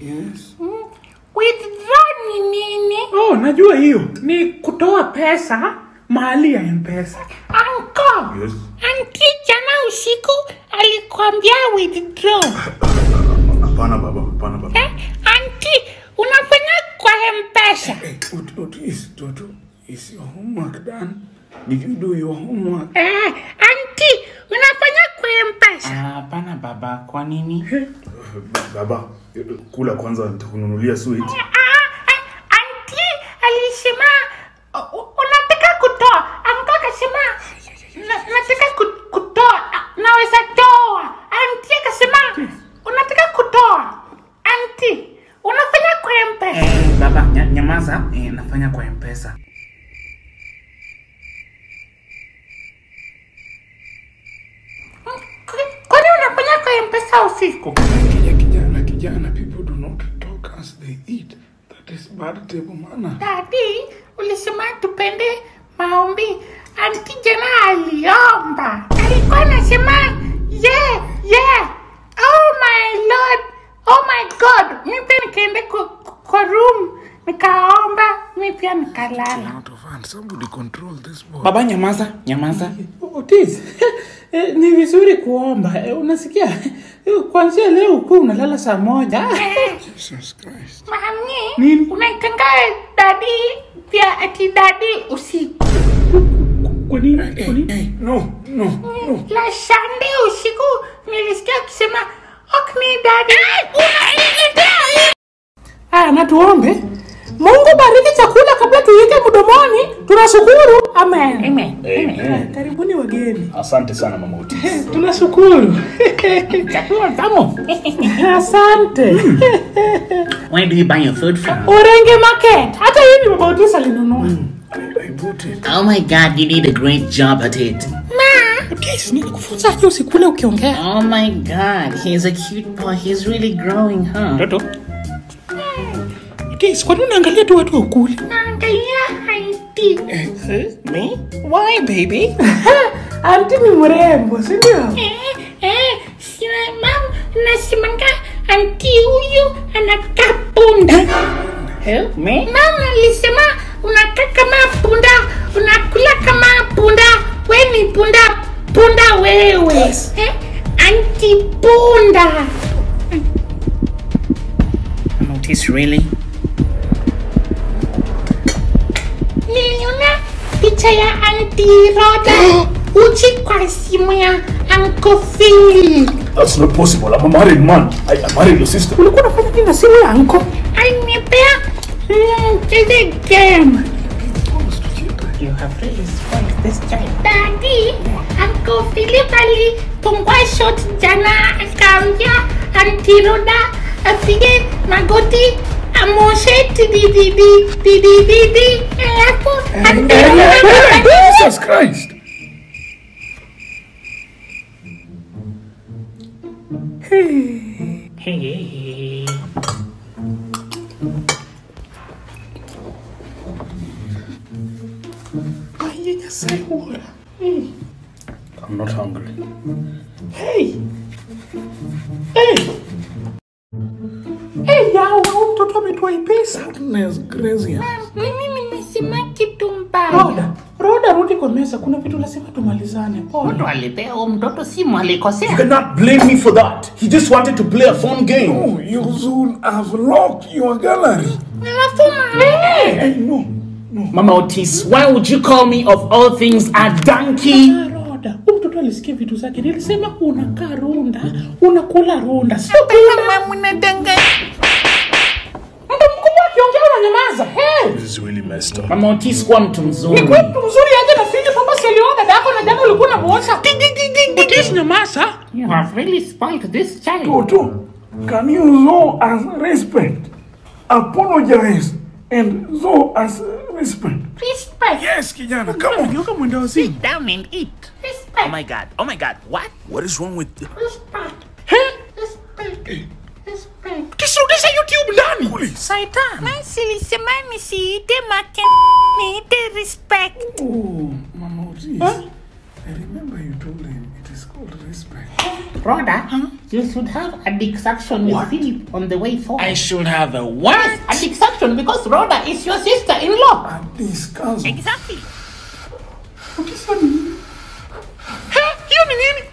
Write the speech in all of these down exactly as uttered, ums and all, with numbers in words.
Yes. Oh, najua hiyo ni kutoa pesa mahali ya M-Pesa. Uncle, yes. Auntie jana usiku alikwambia withdraw. Hapana baba, hapana baba. Eh, auntie unafanya kwa M-Pesa. What is Toto? Is your homework done? Did you do your homework? Eh, auntie unafanya kwa M-Pesa. Hapana baba, kwa nini? Baba, kula kwanza nitakununulia sweet. Nafanya kwa M-Pesa. Kwani unafanya kwa M-Pesa usiku? Kijana kijana kijana, people do not talk as they eat. That is bad table manner. Daddy, ulisema tupende maombi. Auntie jana aliomba. Alikuwa anasema yeah, yeah. Oh my Lord. Oh my God. Mimi pia nikaenda kwa room. Nikaomba. Out of hand. Somebody control this boy. Baba nyamaza, nyamaza. Otis, ni vizuri kuomba. Unasikia? Kuanzia leo uko unalala saa moja. Jesus Christ. Mami, unaitanga daddy pia ati daddy usiku. Kwa nini? No, no, no. La shande usiku nilisikia kusema okni daddy. Ah, na tuombe. Mungu bariki chakula kabla tuweke mdomoni. Tunashukuru. Amen. Amen. Amen. Karibuni wageni. Asante sana Mama Otis. Tunashukuru. Chakula tamu. Asante. Where do you buy your food from? Orenge Market. Hata hivi Mama Otis alinunua. I bought it. Oh my God, you did a great job at it. Oh my God, he's a cute boy. He's really growing, huh? Toto. Yes, why don't you do it? Me? Why, baby? Auntie, I'm going to say, Mom, auntie, huyu anakaa punda. Help me? Mom, alisema unakaa kama punda, unakula kama punda. Wewe ni punda, punda wewe. Yes. Eh? Auntie punda. Notice really? Picha ya Auntie Rhoda uchi kwa simu ya Uncle Philip. That's not possible. I'm a married man. I am married your sister. Ulikuwa unafanya nini na simu ya Uncle? Alinipea the game. You have really spoiled this child. Daddy, Uncle Philip alipungwa shot jana akaambia Auntie Rhoda apige magoti. I'm going to di di di di di di di Jesus Christ! Hey! Hey! Why you just say water? I'm not hungry. Hey! Hey! Hey, yeah, wow, Toto ametoa pesa. Goodness gracious. Mimi nimesema kitu mbaya. Rhoda, Rhoda rudi kwa mesa. Kuna vitu lazima tumalizane. Pole. Mtu alipea mtoto simu alikosea. You cannot blame me for that. He just wanted to play a phone game. No, you soon have locked your gallery. Hey, hey, no, no. Mama Otis, why would you call me of all things a donkey? Mtoto alisikia vitu zake. Nilisema unakaa ronda, unakula ronda. Sio kama mnadanganya. Mtu mkubwa akiongea unanyamaza. Hey. This is really messed up. Mama Otis kwa mtu mzuri. Ni kwa mtu mzuri aje na sije kwamba siliona dako na jana ulikuwa unamuosha. Otis nyamaza. You have really spoiled this child. Toto, can you show as respect? Apologize and show as respect. Respect. Yes, kijana. Come on. Yoka mwendao si. Sit down and eat. Oh my God! Oh my God! What? What is wrong with? This part. Huh? This part. This Kisrugi sa YouTube nani? Kuli. Saitan. Masili semani si de makin ni de respect. Oh, Mama Otis. Huh? I remember you told him it is called respect. Rhoda, huh? You should have a discussion with Philip on the way forward. I should have a what? Yes, a discussion because Rhoda is your sister-in-law. A discussion. Exactly. What is that? Huh? You mean?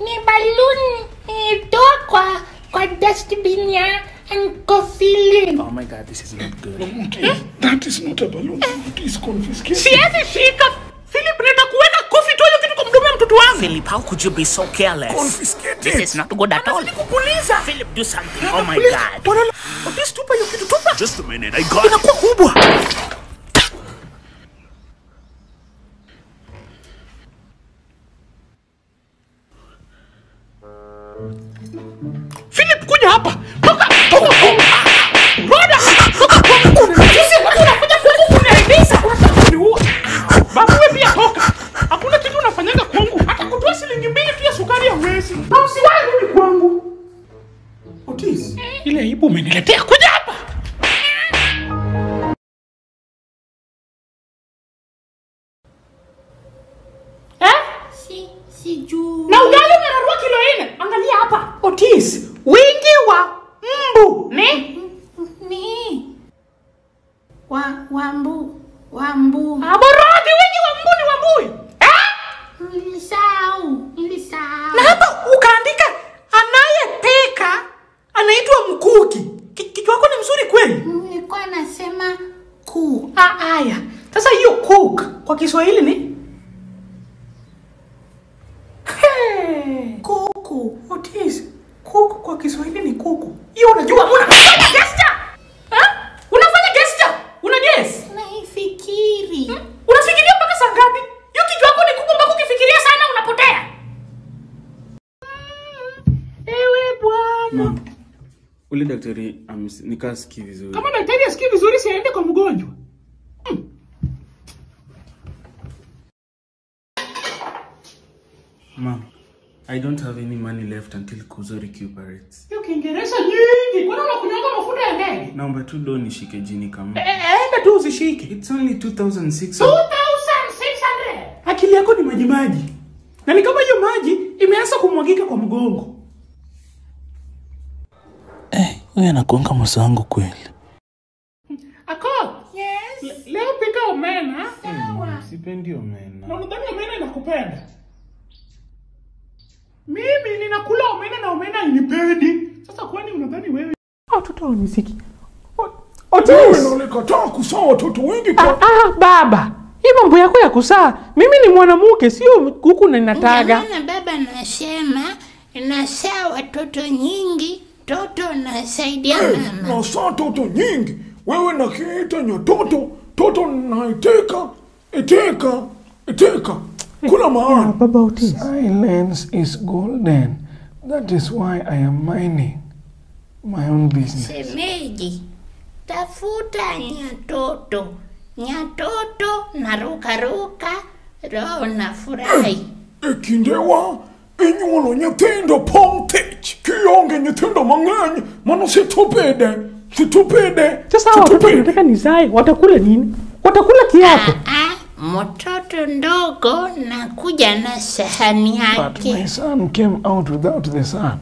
Ni balloon, ni doqua, qua dustbin ya, and coffee. Oh my God, this is not good. That is not a balloon. It is confiscated. See, she got Philip Redakuega. Philip, how could you be so careless? Confiscate this it. Is not good at all. Philip, do something. Oh my God. Just a minute, I got it. Philip, kuja hapa. Ile aibu umeniletea kuja hapa. Eh? Si, si juu. Na ugali umerarua kilo nne. Angalia hapa. Otis, wingi wa mbu. Ni? Ni. Wa, wa mbu. Wa mbu. Aborodi wingi wa mbu ni wa mbu. Eh? Nilisahau. Nilisahau. Na hapa ukaandika anayepika. Anaitwa mkuki. Kichwa wako ni mzuri kweli? Nilikuwa nasema ku. Ah haya. Sasa hiyo cook kwa Kiswahili ni hey. Kuku. What is? Kuku kwa Kiswahili ni kuku. Hiyo unajua una gesture. Eh? Unafanya gesture. Una guess? Naifikiri. Hmm? Unafikiria mpaka saa ngapi? Hiyo kichwa wako ni kubwa mpaka ukifikiria sana unapotea. Mm. Ewe bwana. Ule daktari nikaa sikii vizuri. Kama daktari asikii vizuri si aende kwa mgonjwa. Hmm. Mom, I don't have any money left until Kuzo recuperates. Hiyo Kiingereza nyingi. Kuna unakunyanga mafuta ya ndege? Naomba tu do nishike jini kama. Eh, enda tu uzishike. It's only two thousand six hundred. two thousand six hundred. Akili yako ni maji maji. Na ni kama hiyo maji imeanza kumwagika kwa mgongo. Wewe nakuanga mso wangu kweli. Ako? Yes. Leo pika omena. Sawa. Mm, sipendi omena. Na unadhani omena inakupenda? Mimi ninakula omena na omena inipendi. Sasa kwani unadhani wewe? Watoto wa muziki. Otis. Unalikataa kusaa watoto wengi kwa. Ah, ah baba. Hii mambo yako ya kusaa. Mimi ni mwanamke sio kuku na ninataga. Mimi baba anasema nasaa watoto nyingi. Toto na saidia hey, mama. Na saa toto nyingi. Wewe na kiita nyo toto. Toto na iteka. Iteka. Iteka. Kuna maana. No, Baba Otis. Silence is golden. That is why I am mining my own business. Semeji. Tafuta nya toto. Nya toto na ruka ruka. Roho na furai. Hey, ekindewa. Inyolo nyetindo pontage. Kionge nyetindo manganyi. Mano situpede. Situpede. Sasa watoto nataka nizae. Watakula nini? Watakula kiapo. Aa, mtoto ndogo na kuja na sahani yake. But my son came out without the son.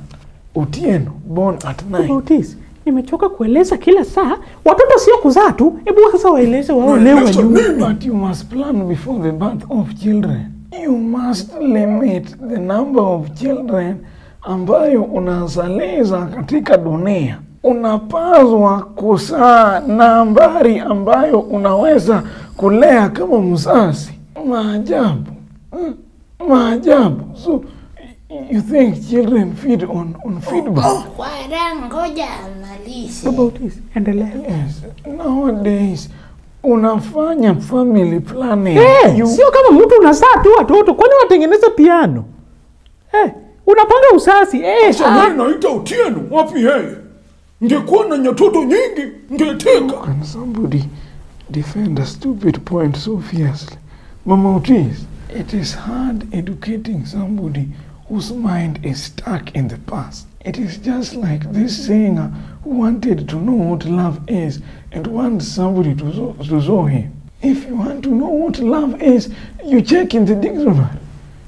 Otieno, born at night. Otis, nimechoka kueleza kila saa. Watoto siyo kuzaa tu. Ebu wakasa waeleze waolewa juu. But you must plan before the birth of children. You must limit the number of children ambayo unazaleza katika dunia. Unapaswa kusaa nambari ambayo unaweza kulea kama mzazi. Maajabu. Maajabu. So, you think children feed on, on feedback? Warangoja analisi. About this, endelea. Yes, nowadays, unafanya family planning. Hey, you... Sio kama mtu unazaa tu watoto, kwani watengeneza piano? Eh, unapanga usasi. Eh, sasa naita Otieno wapi yeye? Ngekuwa na nyototo nyingi, ngeteka. Can somebody defend a stupid point so fiercely? Mama Otis, it is hard educating somebody whose mind is stuck in the past. It is just like this singer who wanted to know what love is and wants somebody to, to show him. If you want to know what love is, you check in the dictionary.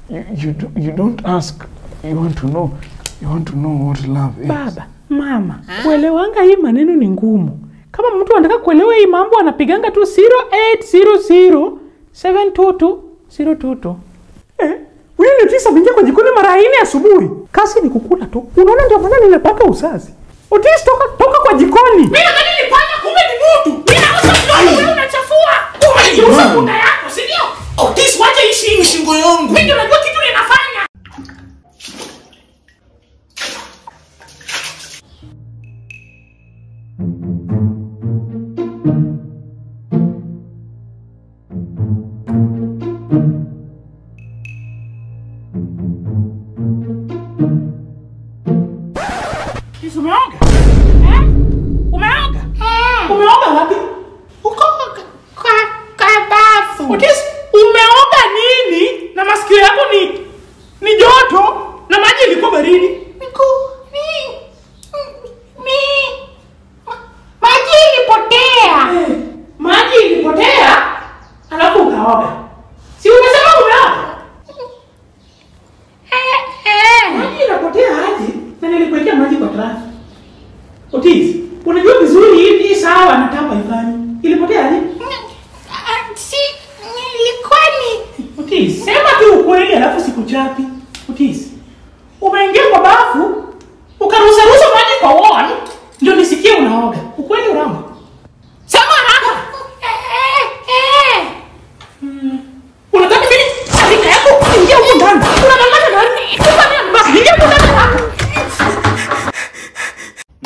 You, you, do, you don't ask, you want to know. You want to know what love is. Baba, mama, kuelewanga hii maneno ni ngumu. Kama mtu anataka kuelewa hii mambo anapiganga tu zero eight zero zero seven two two zero two two. Eh, wewe ni tisa bingia kwa jikoni mara nne asubuhi. Kasi ni kukula tu. Unaona ndio maana nimepaka usazi. Otis, toka toka kwa jikoni. Mimi nadhani nilipaka kumbe ni mtu. Mimi nausa mdomo wewe unachafua. Umeniuza bunda yako, si ndio? Otis, wacha ishi shingo yangu. Mimi ndio najua kitu ninafanya. Haturudi.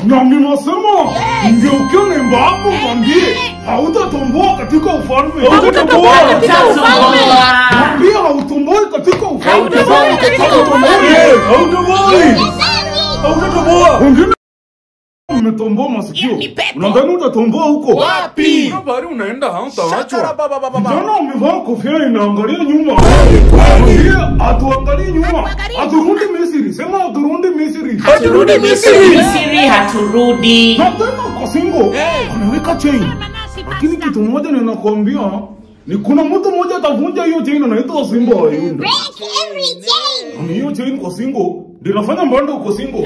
Na tena kwa singo, anaweka chain. Lakini kitu moja ninakwambia, ni kuna mtu mmoja atavunja hiyo chain anaitwa Simba wa Yunda. Break every chain. Ni hiyo chain kwa singo, ndio nafanya mbando kwa singo.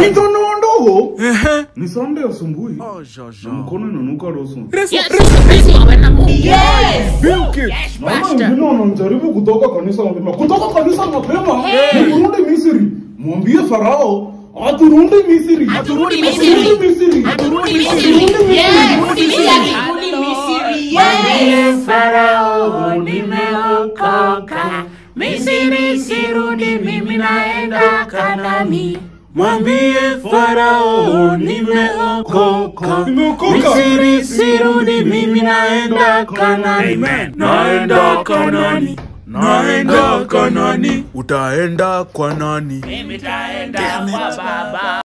Ni ndono ndogo. Ehe. Ni Sunday asubuhi. Oh jaja. Mkono inanuka roso. Yesu Kristo amenamu. Yes. Bilki. Mama ndio anajaribu kutoka kanisa mapema. Kutoka kanisa mapema. Kurudi Misri. Mwambie Farao Aturunde Misiri. Aturunde Misiri. Aturunde Misiri. Yes. Aturunde Misiri. Yes. Farao nimeokoka. Misiri sirudi mimi naenda Kanani. Mwambie Farao nimeokoka. Misiri sirudi mimi naenda Kanani. Naenda Kanani. Naenda kwa nani? Utaenda kwa nani? Mimi taenda kwa baba.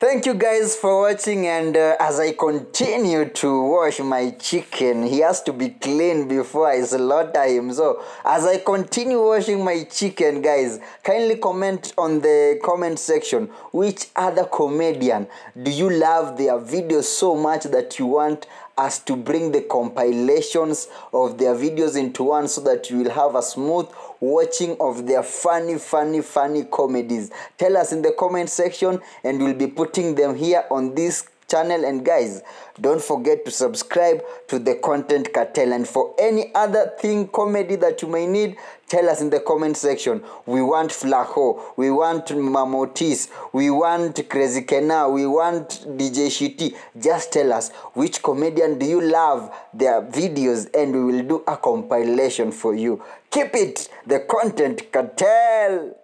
Thank you guys for watching, and uh, as I continue to wash my chicken, he has to be clean before I slaughter him. So as I continue washing my chicken, guys, kindly comment on the comment section, which other comedian do you love their videos so much that you want us to bring the compilations of their videos into one, so that you will have a smooth watching of their funny funny funny comedies. Tell us in the comment section, and we'll be putting them here on this channel. And guys, don't forget to subscribe to the Content Cartel, and for any other thing comedy that you may need, tell us in the comment section. We want Flaqo, we want Mama Otis, we want Crazy Kennar, we want D J Shitty. Just tell us which comedian do you love their videos, and we will do a compilation for you. Keep it the Content Cartel.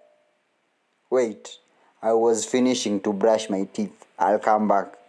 Wait, I was finishing to brush my teeth. I'll come back.